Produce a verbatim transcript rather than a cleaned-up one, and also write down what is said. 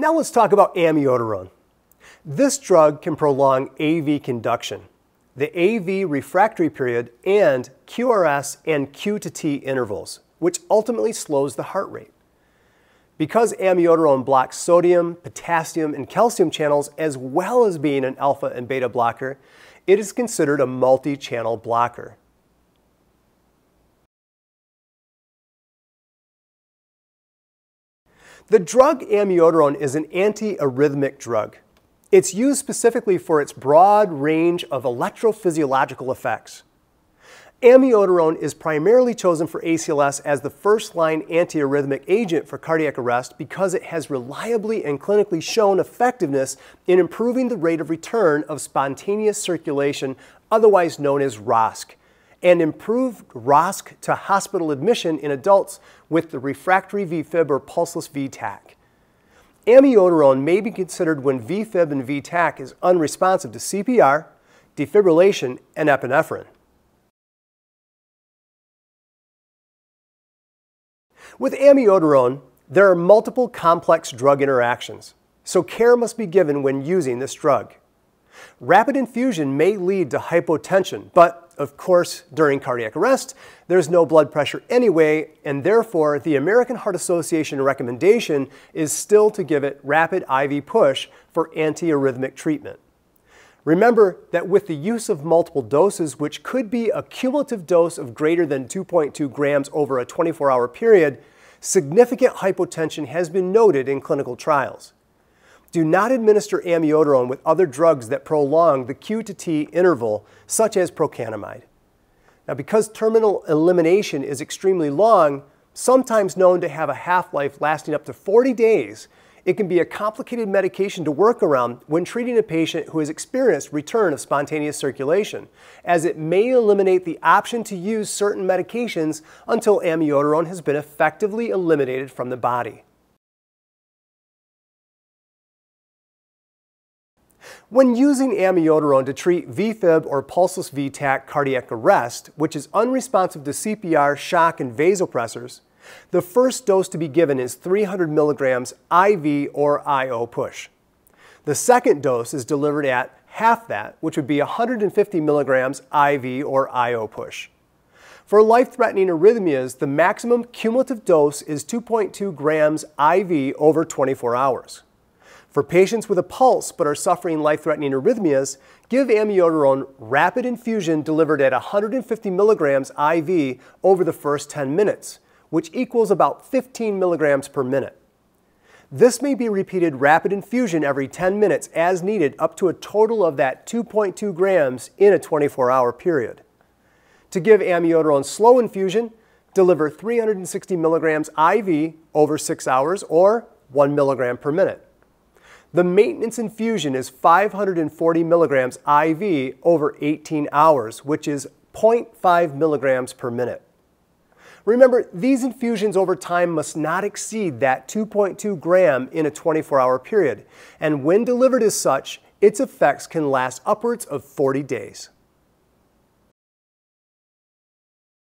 Now let's talk about amiodarone. This drug can prolong A V conduction, the A V refractory period, and Q R S and Q to T intervals, which ultimately slows the heart rate. Because amiodarone blocks sodium, potassium, and calcium channels, as well as being an alpha and beta blocker, it is considered a multi-channel blocker. The drug amiodarone is an antiarrhythmic drug. It's used specifically for its broad range of electrophysiological effects. Amiodarone is primarily chosen for A C L S as the first-line antiarrhythmic agent for cardiac arrest because it has reliably and clinically shown effectiveness in improving the rate of return of spontaneous circulation, otherwise known as R O S C, and improved R O S C to hospital admission in adults with the refractory V fib or pulseless V tac. Amiodarone may be considered when V fib and V tac is unresponsive to C P R, defibrillation, and epinephrine. With amiodarone, there are multiple complex drug interactions, so care must be given when using this drug. Rapid infusion may lead to hypotension, but of course, during cardiac arrest, there's no blood pressure anyway, and therefore, the American Heart Association recommendation is still to give it rapid I V push for antiarrhythmic treatment. Remember that with the use of multiple doses, which could be a cumulative dose of greater than two point two grams over a twenty-four hour period, significant hypotension has been noted in clinical trials. Do not administer amiodarone with other drugs that prolong the Q to T interval, such as procainamide. Now, because terminal elimination is extremely long, sometimes known to have a half-life lasting up to forty days, it can be a complicated medication to work around when treating a patient who has experienced return of spontaneous circulation, as it may eliminate the option to use certain medications until amiodarone has been effectively eliminated from the body. When using amiodarone to treat V fib or pulseless V tac cardiac arrest, which is unresponsive to C P R, shock, and vasopressors, the first dose to be given is three hundred milligrams I V or I O push. The second dose is delivered at half that, which would be one hundred fifty milligrams I V or I O push. For life-threatening arrhythmias, the maximum cumulative dose is two point two grams I V over twenty-four hours. For patients with a pulse but are suffering life-threatening arrhythmias, give amiodarone rapid infusion delivered at one hundred fifty milligrams I V over the first ten minutes, which equals about fifteen milligrams per minute. This may be repeated rapid infusion every ten minutes as needed, up to a total of that two point two grams in a twenty-four hour period. To give amiodarone slow infusion, deliver three hundred sixty milligrams I V over six hours or one milligram per minute. The maintenance infusion is five hundred forty milligrams I V over eighteen hours, which is zero point five milligrams per minute. Remember, these infusions over time must not exceed that two point two gram in a twenty-four hour period, and when delivered as such, its effects can last upwards of forty days.